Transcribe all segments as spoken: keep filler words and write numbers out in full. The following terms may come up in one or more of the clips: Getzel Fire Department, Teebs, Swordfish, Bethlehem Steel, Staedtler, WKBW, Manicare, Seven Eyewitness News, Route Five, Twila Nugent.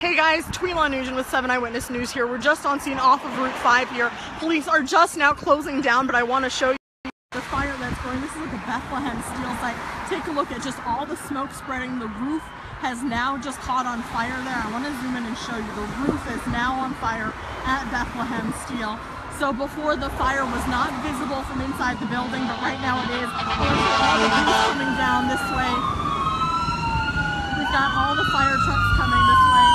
Hey guys, Twila Nugent with Seven Eyewitness News here. We're just on scene off of Route Five here. Police are just now closing down, but I want to show you the fire that's going. This is at the Bethlehem Steel site. Take a look at just all the smoke spreading. The roof has now just caught on fire there. I want to zoom in and show you. The roof is now on fire at Bethlehem Steel. So before, the fire was not visible from inside the building, but right now it is. There's all the roof coming down this way. We've got all the fire trucks coming this way.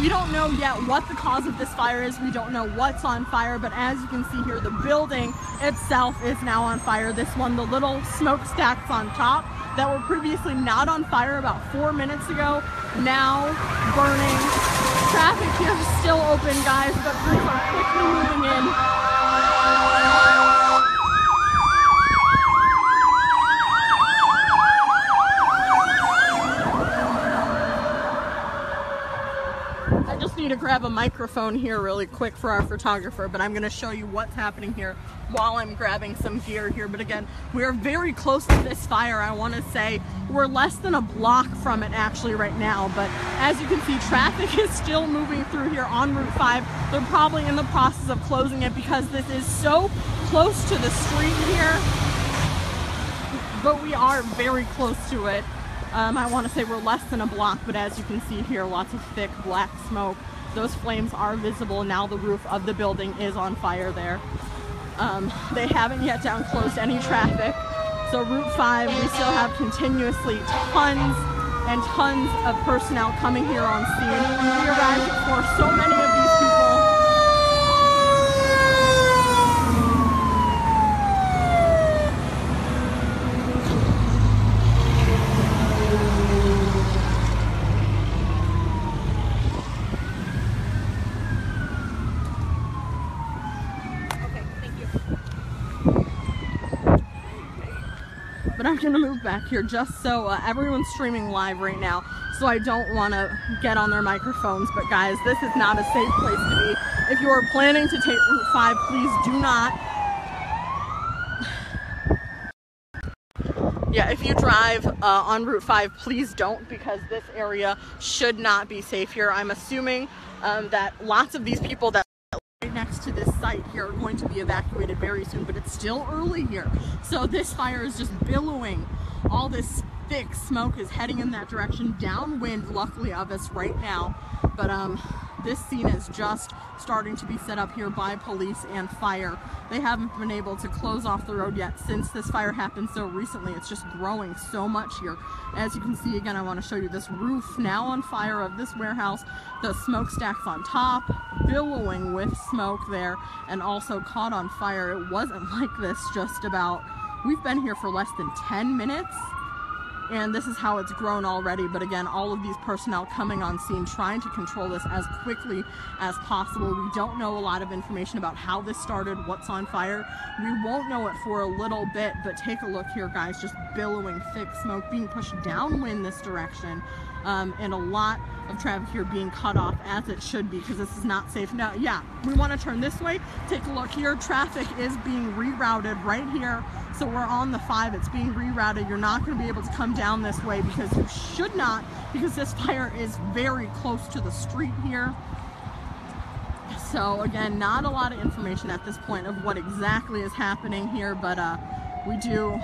We don't know yet what the cause of this fire is. We don't know what's on fire, but as you can see here, the building itself is now on fire. This one, the little smokestacks on top that were previously not on fire about four minutes ago, now burning. Traffic here is still open, guys, but police are quickly moving in. I just need to grab a microphone here really quick for our photographer, but I'm going to show you what's happening here while I'm grabbing some gear here. But again, we're very close to this fire. I want to say we're less than a block from it actually right now, but as you can see, traffic is still moving through here on Route five. They're probably in the process of closing it because this is so close to the street here, but we are very close to it. Um, I want to say we're less than a block, but as you can see here, lots of thick black smoke. Those flames are visible. Now the roof of the building is on fire there. Um, they haven't yet down closed any traffic. So Route five, we still have continuously tons and tons of personnel coming here on scene. We arrived for so many of these people. But I'm gonna move back here just so uh, everyone's streaming live right now, so I don't want to get on their microphones. But guys, this is not a safe place to be. If you are planning to take Route five, please do not. Yeah, if you drive uh, on Route five, please don't, because this area should not be safe here. I'm assuming um, that lots of these people that next to this site here are going to be evacuated very soon, but it's still early here. So this fire is just billowing. All this thick smoke is heading in that direction, downwind luckily of us right now. But um, this scene is just starting to be set up here by police and fire. They haven't been able to close off the road yet since this fire happened so recently. It's just growing so much here. As you can see, again, I want to show you this roof now on fire of this warehouse, the smokestacks on top, billowing with smoke there, and also caught on fire. It wasn't like this just about, we've been here for less than ten minutes, and this is how it's grown already. But again, all of these personnel coming on scene, trying to control this as quickly as possible. We don't know a lot of information about how this started, what's on fire. We won't know it for a little bit, but take a look here, guys, just billowing thick smoke being pushed downwind this direction, um, and a lot of traffic here being cut off, as it should be, because this is not safe. Now, yeah, we want to turn this way. Take a look here. Traffic is being rerouted right here. So we're on the five. It's being rerouted. You're not going to be able to come down this way, because you should not, because this fire is very close to the street here. So again, not a lot of information at this point of what exactly is happening here, but uh, we do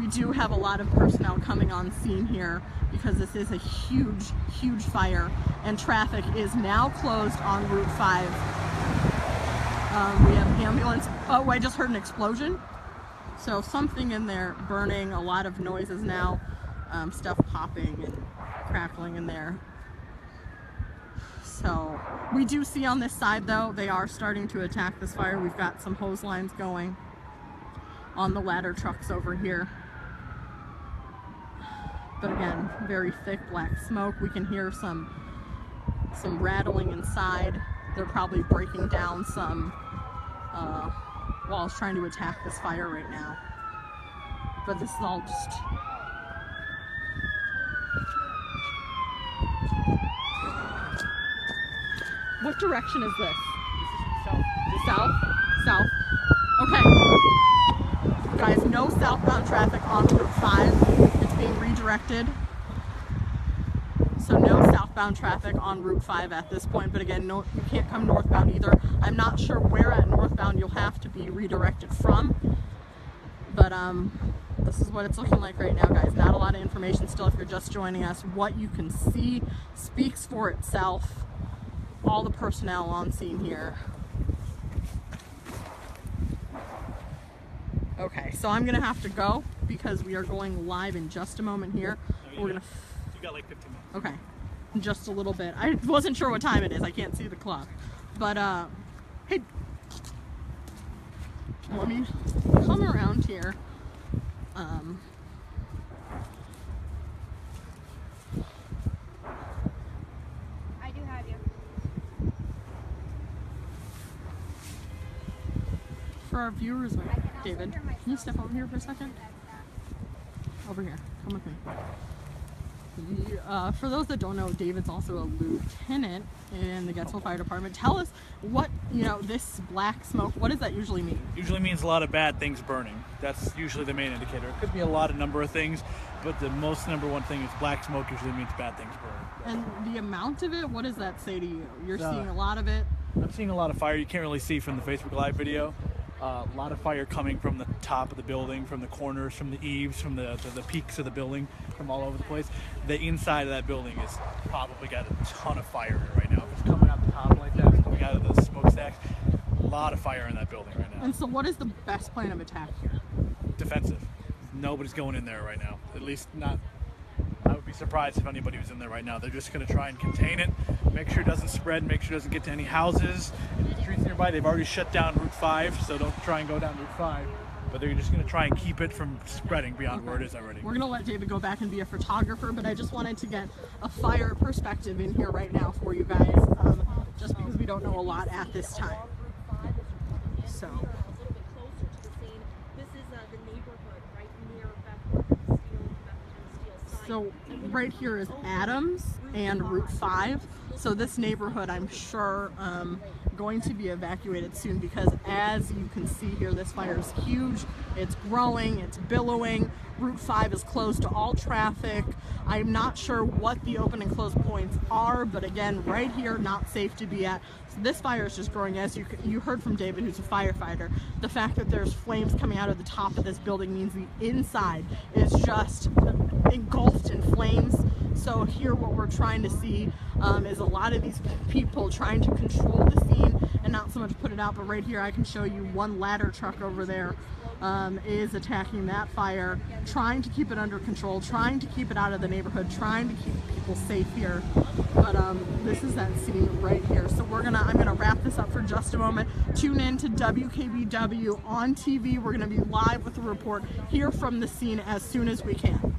we do have a lot of personnel coming on scene here, because this is a huge, huge fire, and traffic is now closed on Route five. Um, we have ambulance. Oh, I just heard an explosion. So something in there burning, a lot of noises now, um, stuff popping and crackling in there. So we do see on this side, though, they are starting to attack this fire. We've got some hose lines going on the ladder trucks over here. But again, very thick black smoke. We can hear some, some rattling inside. They're probably breaking down some uh, walls trying to attack this fire right now. But this is all just... What direction is this? South. South? South. Okay. Guys, no southbound traffic on Route five. It's being redirected. So no southbound traffic on Route five at this point, but again, no, you can't come northbound either. I'm not sure where at northbound you'll have to be redirected from, but um, this is what it's looking like right now, guys. Not a lot of information still if you're just joining us. What you can see speaks for itself. All the personnel on scene here. Okay, so I'm gonna have to go because we are going live in just a moment here. No, We're gonna. You got like fifteen minutes. Okay, in just a little bit. I wasn't sure what time it is. I can't see the clock. But uh, hey, let me come around here. Um, For our viewers, David, can you step over here for a second? Over here, come with me. The, uh, for those that don't know, David's also a lieutenant in the Getzel Fire Department. Tell us what, you know, this black smoke, what does that usually mean? Usually means a lot of bad things burning. That's usually the main indicator. It could be a lot of number of things, but the most number one thing is black smoke usually means bad things burning. And the amount of it, what does that say to you? You're uh, seeing a lot of it? I'm seeing a lot of fire. You can't really see from the Facebook Live video. Uh, a lot of fire coming from the top of the building, from the corners, from the eaves, from the, the, the peaks of the building, from all over the place. The inside of that building is probably got a ton of fire right now. It's coming out the top like that, coming out of the smokestacks. A lot of fire in that building right now. And so what is the best plan of attack here? Defensive. Nobody's going in there right now. At least not, I would be surprised if anybody was in there right now. They're just going to try and contain it, make sure it doesn't spread, make sure it doesn't get to any houses. Streets nearby, they've already shut down Route five, so don't try and go down Route five, but they're just going to try and keep it from spreading beyond okay. where it is already. We're going to let David go back and be a photographer, but I just wanted to get a fire perspective in here right now for you guys, um, just because we don't know a lot at this time. So. So right here is Adams and Route five. So this neighborhood, I'm sure, um, going to be evacuated soon because as you can see here, this fire is huge. It's growing, it's billowing. Route five is closed to all traffic. I'm not sure what the open and close points are, but again, right here, not safe to be at. So this fire is just growing. As you, you heard from David, who's a firefighter, the fact that there's flames coming out of the top of this building means the inside is just engulfed in flames. So here what we're trying to see um, is a lot of these people trying to control the scene and not so much put it out, but right here I can show you one ladder truck over there um, is attacking that fire, trying to keep it under control, trying to keep it out of the neighborhood, trying to keep people safe here. But um, this is that scene right here. So we're gonna, I'm gonna wrap this up for just a moment. Tune in to W K B W on T V. We're gonna be live with a report here from the scene as soon as we can.